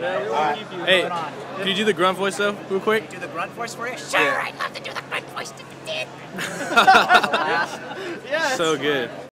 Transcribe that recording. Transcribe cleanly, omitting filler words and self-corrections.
No, we won't keep you. Hey, can you do the grunt voice though, real quick? Do the grunt voice for you? Sure, yeah. I'd love to do the grunt voice. Yeah, so good.